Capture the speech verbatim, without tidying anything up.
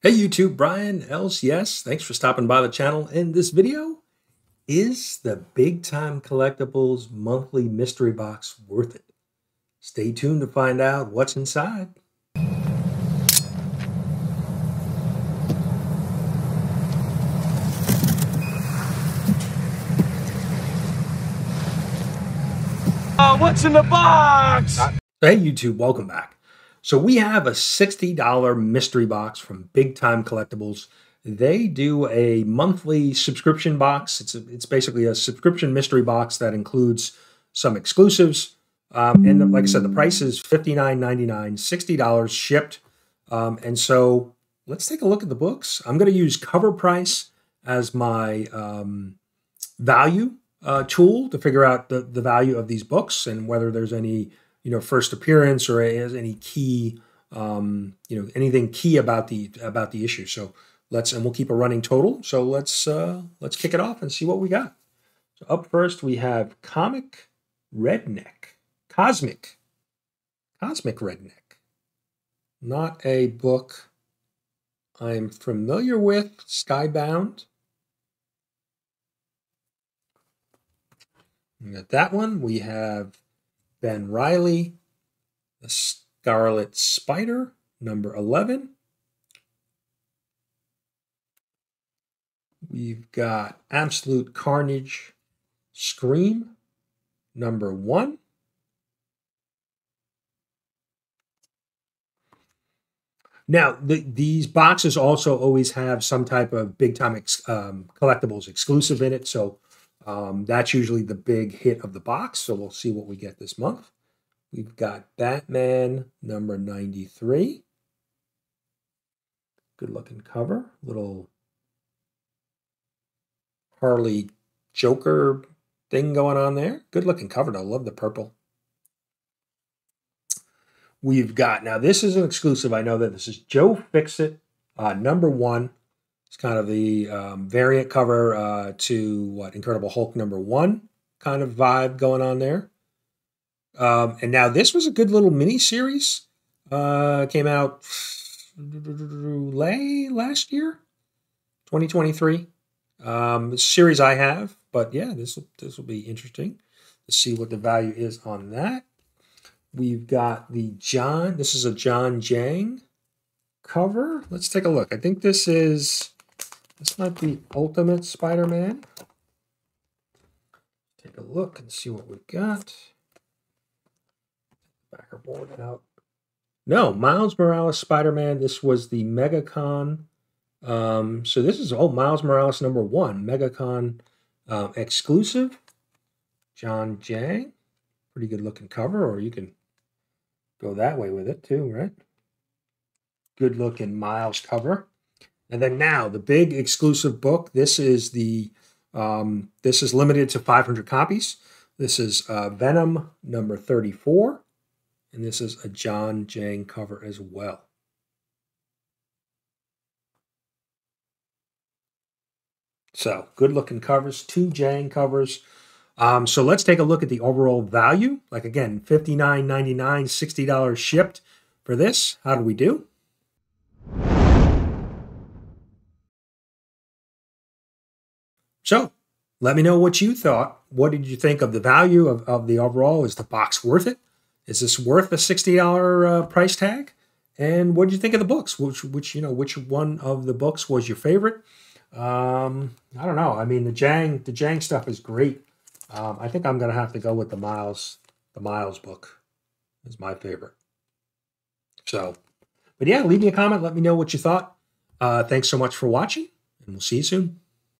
Hey YouTube, Brian L C S. Thanks for stopping by the channel. And this video is the Big Time Collectibles monthly mystery box worth it? Stay tuned to find out what's inside. Uh, what's in the box? Hey YouTube, welcome back. So we have a sixty dollar mystery box from Big Time Collectibles. They do a monthly subscription box. It's, a, it's basically a subscription mystery box that includes some exclusives. Um, and the, like I said, the price is fifty-nine ninety-nine, sixty dollars shipped. Um, and so let's take a look at the books. I'm going to use cover price as my um, value uh, tool to figure out the, the value of these books and whether there's any you know, first appearance or has any key, um, you know, anything key about the, about the issue. So let's, and we'll keep a running total. So let's, uh, let's kick it off and see what we got. So up first we have Comic Redneck, Cosmic, Cosmic Redneck. Not a book I'm familiar with, Skybound. And at that one we have Ben Riley, the Scarlet Spider, number eleven. We've got Absolute Carnage, Scream, number one. Now, the, these boxes also always have some type of Big Time ex, um, Collectibles exclusive in it, so Um, that's usually the big hit of the box, so we'll see what we get this month. We've got Batman number ninety-three. Good looking cover. Little Harley Joker thing going on there. Good looking cover. I love the purple. We've got, now this is an exclusive. I know that this is Joe Fixit, uh, number one. It's kind of the um, variant cover uh, to what Incredible Hulk number one kind of vibe going on there. Um, and now this was a good little mini series. Uh, came out late last year, twenty twenty-three. Um, series I have, but yeah, this this will be interesting to see what the value is on that. We've got the John. This is a John Jang cover. Let's take a look. I think this is. It's not the Ultimate Spider-Man. Take a look and see what we've got. Backer board out. No, Miles Morales Spider-Man. This was the MegaCon. Um, so this is, oh, Miles Morales number one, MegaCon uh, exclusive. John Jang. Pretty good looking cover, or you can go that way with it too, right? Good looking Miles cover. And then now the big exclusive book. This is the um, this is limited to five hundred copies. This is uh, Venom number thirty-four, and this is a John Jang cover as well. So good looking covers, two Jang covers. Um, so let's take a look at the overall value. Like again, fifty-nine ninety-nine, sixty dollars shipped for this. How do we do? So let me know what you thought. What did you think of the value of, of the overall? Is the box worth it? Is this worth a sixty dollar uh, price tag? And what did you think of the books? Which, which, you know, which one of the books was your favorite? Um, I don't know. I mean, the Jang, the Jang stuff is great. Um, I think I'm going to have to go with the Miles, the Miles book is my favorite. So, but yeah, leave me a comment. Let me know what you thought. Uh, thanks so much for watching, and we'll see you soon.